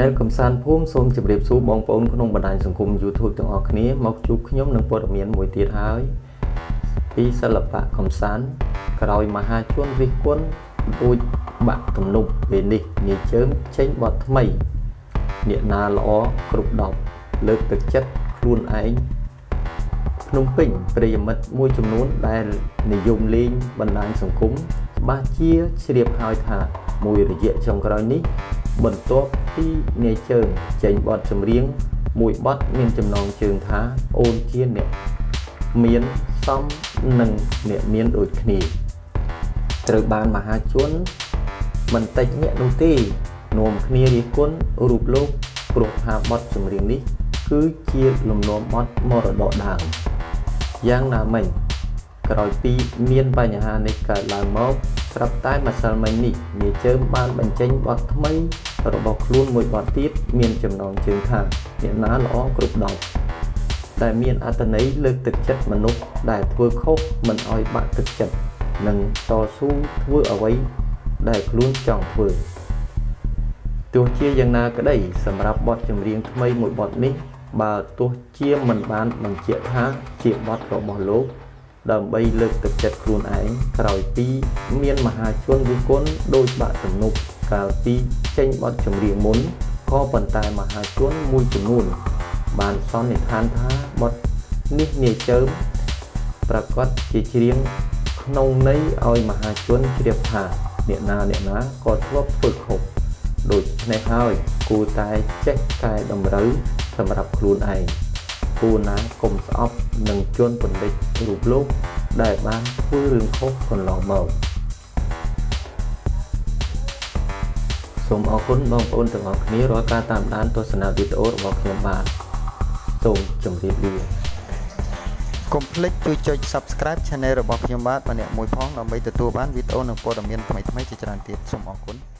Channel កំសាន្តភូមិសូមជម្រាបសួរបងប្អូនក្នុងបណ្ដាញសង្គម YouTube ទាំងអស់គ្នាមកជួបខ្ញុំនៅព័ត៌មានមួយទៀតហើយពីសិល្បៈកំសាន្តក្រោយមហាជនវិះគន់ពូជបាក់ទំនប់ពេលនេះ បន្ទាប់ពីអ្នកជើងចេញបទចម្រៀងមួយបទមានចំណងជើងថាអូនជាអ្នកមានសំនឹងអ្នកមានដូចគ្នា របស់ខ្លួនមួយបាត់ទៀតមានចំណងជើងថាអ្នកណាល្អគ្រប់ដល់តែមានអត្ថន័យលើកទឹកចិត្តមនុស្សដែលធ្វើខុសមិនឲ្យបាក់ទឹកចិត្តនឹងតស៊ូធ្វើអ្វីដែលខ្លួនចង់ធ្វើទោះជាយ៉ាងណាក្ដីសម្រាប់បទចម្រៀងថ្មីមួយបទនេះ ក៏ប៉ុន្តែមហាជនមួយចំនួនបានសន្និដ្ឋានថាបទនេះនិយាយប្រកាសជាច្រៀងក្នុងន័យឲ្យមហាជនជ្រាបថាអ្នកណាក សូមអរគុណបងប្អូនទាំងអស់គ្នារាល់ការតាមដានទស្សនាវីដេអូរបស់ខ្ញុំបាទសូមជម្រាបលាកុំភ្លេចជួយចុច Subscribe Channel របស់ខ្ញុំបាទម្នាក់មួយផងដើម្បីទទួលបានវីដេអូនិងព័ត៌មានថ្មីៗជាច្រើនទៀតសូមអរគុណ